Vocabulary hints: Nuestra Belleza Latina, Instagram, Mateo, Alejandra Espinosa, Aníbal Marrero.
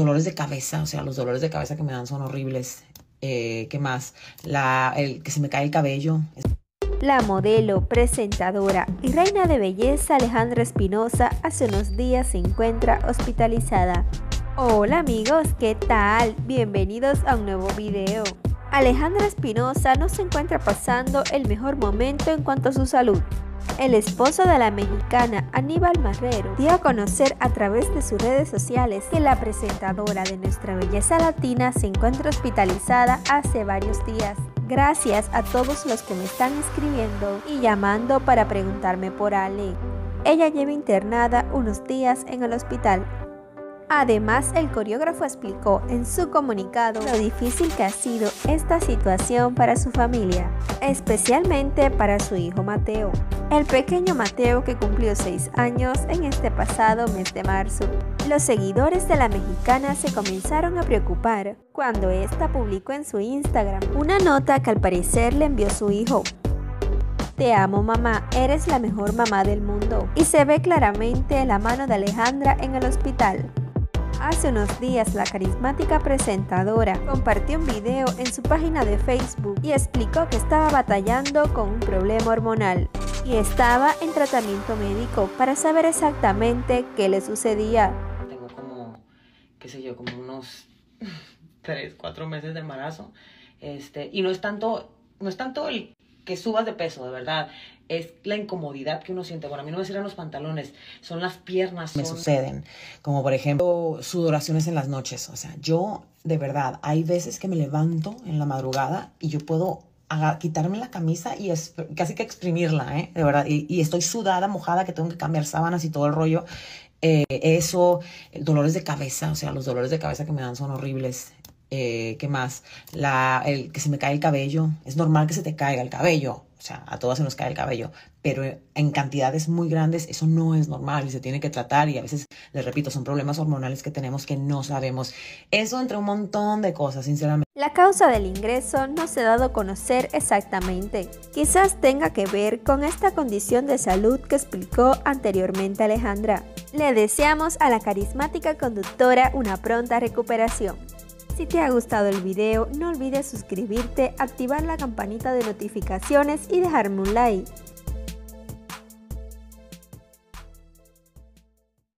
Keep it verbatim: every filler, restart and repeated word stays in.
dolores de cabeza, o sea, los dolores de cabeza que me dan son horribles. Eh, ¿Qué más? La, el, que se me cae el cabello. La modelo, presentadora y reina de belleza Alejandra Espinosa hace unos días se encuentra hospitalizada. Hola amigos, ¿qué tal? Bienvenidos a un nuevo video. Alejandra Espinosa no se encuentra pasando el mejor momento en cuanto a su salud. El esposo de la mexicana Aníbal Marrero dio a conocer a través de sus redes sociales que la presentadora de Nuestra Belleza Latina se encuentra hospitalizada hace varios días. Gracias a todos los que me están escribiendo y llamando para preguntarme por Ale. Ella lleva internada unos días en el hospital. Además, el coreógrafo explicó en su comunicado lo difícil que ha sido esta situación para su familia, especialmente para su hijo Mateo. El pequeño Mateo, que cumplió seis años en este pasado mes de marzo. Los seguidores de la mexicana se comenzaron a preocupar cuando ésta publicó en su Instagram una nota que al parecer le envió su hijo. Te amo mamá, eres la mejor mamá del mundo. Y se ve claramente la mano de Alejandra en el hospital. Hace unos días la carismática presentadora compartió un video en su página de Facebook y explicó que estaba batallando con un problema hormonal y estaba en tratamiento médico para saber exactamente qué le sucedía. Tengo como, qué sé yo, como unos tres, cuatro meses de embarazo. Este, y no es tanto, no es tanto el que subas de peso, de verdad. Es la incomodidad que uno siente. Bueno, a mí no me sirven los pantalones, son las piernas. Son... Me suceden, como por ejemplo, sudoraciones en las noches. O sea, yo, de verdad, hay veces que me levanto en la madrugada y yo puedo quitarme la camisa y casi que exprimirla, ¿eh? De verdad. Y, y estoy sudada, mojada, que tengo que cambiar sábanas y todo el rollo. Eh, eso, dolores de cabeza, o sea, los dolores de cabeza que me dan son horribles. Eh, ¿Qué más? La, el, que se me cae el cabello. Es normal que se te caiga el cabello. O sea, a todas se nos cae el cabello, pero en cantidades muy grandes eso no es normal y se tiene que tratar. Y a veces, les repito, son problemas hormonales que tenemos que no sabemos. Eso entre un montón de cosas, sinceramente. La causa del ingreso no se ha dado a conocer exactamente. Quizás tenga que ver con esta condición de salud que explicó anteriormente Alejandra. Le deseamos a la carismática conductora una pronta recuperación. Si te ha gustado el video, no olvides suscribirte, activar la campanita de notificaciones y dejarme un like.